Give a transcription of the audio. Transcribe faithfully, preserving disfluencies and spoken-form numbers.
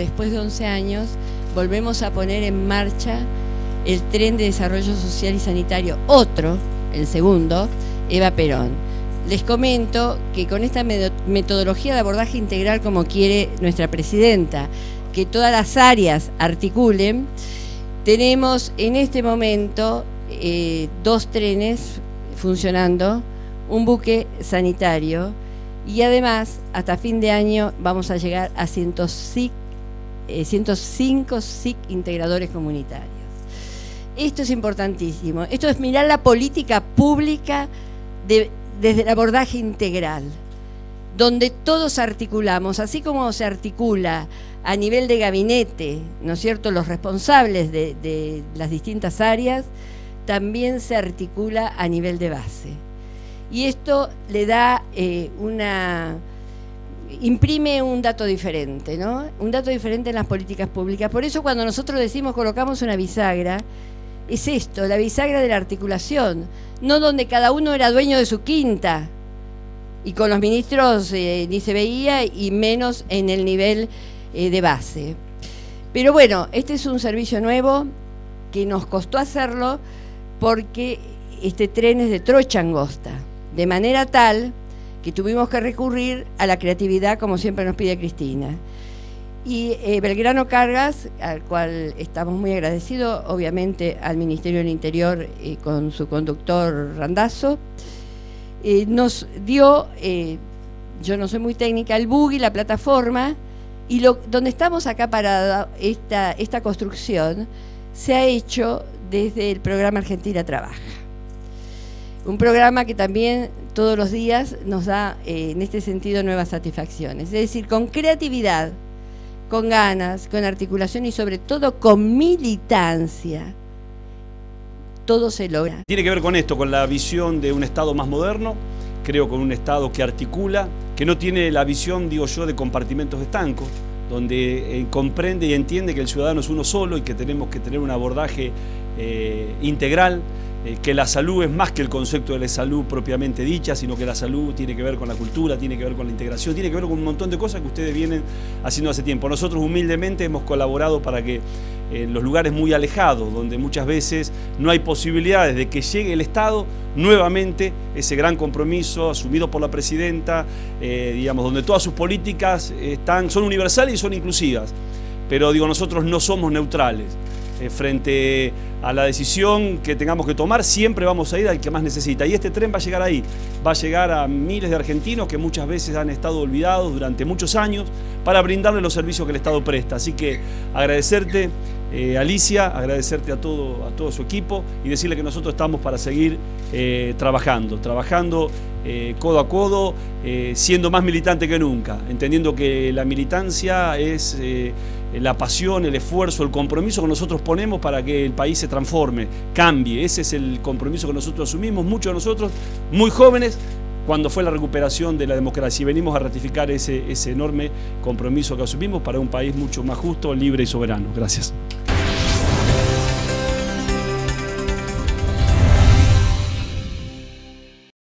Después de once años volvemos a poner en marcha el tren de desarrollo social y sanitario, otro, el segundo, Eva Perón. Les comento que con esta metodología de abordaje integral, como quiere nuestra presidenta, que todas las áreas articulen, tenemos en este momento eh, dos trenes funcionando, un buque sanitario y además hasta fin de año vamos a llegar a ciento cinco S I C integradores comunitarios. Esto es importantísimo, esto es mirar la política pública de, desde el abordaje integral, donde todos articulamos, así como se articula a nivel de gabinete, ¿no es cierto?, los responsables de, de las distintas áreas, también se articula a nivel de base. Y esto le da eh, una... imprime un dato diferente, ¿no? Un dato diferente en las políticas públicas. Por eso cuando nosotros decimos colocamos una bisagra, es esto, la bisagra de la articulación, no donde cada uno era dueño de su quinta, y con los ministros eh, ni se veía, y menos en el nivel eh, de base. Pero bueno, este es un servicio nuevo que nos costó hacerlo porque este tren es de trocha angosta, de manera tal que tuvimos que recurrir a la creatividad, como siempre nos pide Cristina. Y eh, Belgrano Cargas, al cual estamos muy agradecidos, obviamente al Ministerio del Interior eh, con su conductor Randazzo, eh, nos dio, eh, yo no soy muy técnica, el buggy, la plataforma, y lo, donde estamos acá parada, esta, esta construcción, se ha hecho desde el programa Argentina Trabaja. Un programa que también todos los días nos da, eh, en este sentido, nuevas satisfacciones. Es decir, con creatividad, con ganas, con articulación y sobre todo con militancia, todo se logra. Tiene que ver con esto, con la visión de un Estado más moderno, creo con un Estado que articula, que no tiene la visión, digo yo, de compartimentos estancos, donde eh, comprende y entiende que el ciudadano es uno solo y que tenemos que tener un abordaje eh, integral, que la salud es más que el concepto de la salud propiamente dicha, sino que la salud tiene que ver con la cultura, tiene que ver con la integración, tiene que ver con un montón de cosas que ustedes vienen haciendo hace tiempo. Nosotros humildemente hemos colaborado para que en los lugares muy alejados, donde muchas veces no hay posibilidades de que llegue el Estado, nuevamente ese gran compromiso asumido por la presidenta, eh, digamos, donde todas sus políticas están, son universales y son inclusivas, pero digo, nosotros no somos neutrales. Frente a la decisión que tengamos que tomar, siempre vamos a ir al que más necesita. Y este tren va a llegar ahí, va a llegar a miles de argentinos que muchas veces han estado olvidados durante muchos años para brindarles los servicios que el Estado presta. Así que agradecerte, eh, Alicia, agradecerte a todo, a todo su equipo y decirle que nosotros estamos para seguir eh, trabajando, trabajando eh, codo a codo, eh, siendo más militante que nunca, entendiendo que la militancia es... Eh, la pasión, el esfuerzo, el compromiso que nosotros ponemos para que el país se transforme, cambie. Ese es el compromiso que nosotros asumimos, muchos de nosotros, muy jóvenes, cuando fue la recuperación de la democracia. Y venimos a ratificar ese, ese enorme compromiso que asumimos para un país mucho más justo, libre y soberano. Gracias.